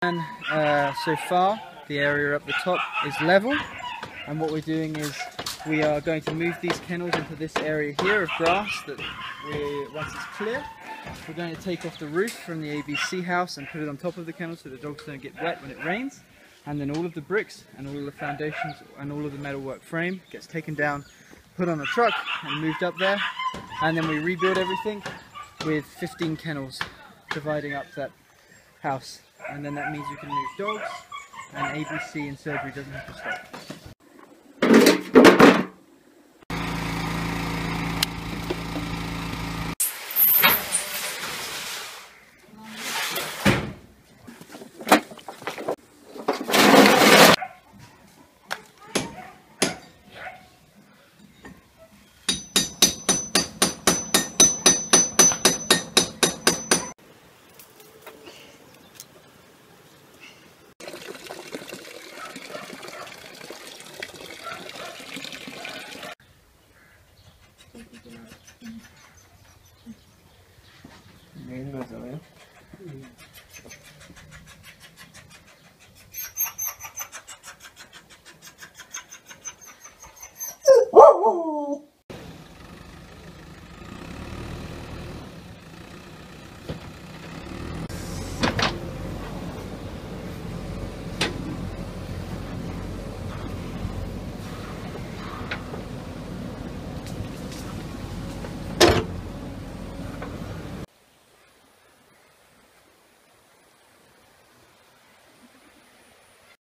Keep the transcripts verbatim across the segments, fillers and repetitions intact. And uh, so far the area up the top is level, and what we're doing is we are going to move these kennels into this area here of grass that we, once it's clear, we're going to take off the roof from the A B C house and put it on top of the kennel so the dogs don't get wet when it rains. And then all of the bricks and all of the foundations and all of the metalwork frame gets taken down, put on a truck and moved up there, and then we rebuild everything with fifteen kennels dividing up that house. And then that means you can move dogs, and A B C and surgery doesn't have to stop.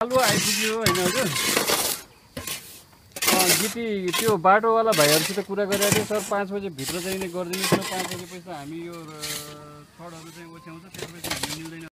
Hello, I did you in Giti, Tio Bartola by Arthur Kuragari, Sir Passport, Peter, and the Gordon, Sir Passport, I mean, your thought of the same, which I was a favorite.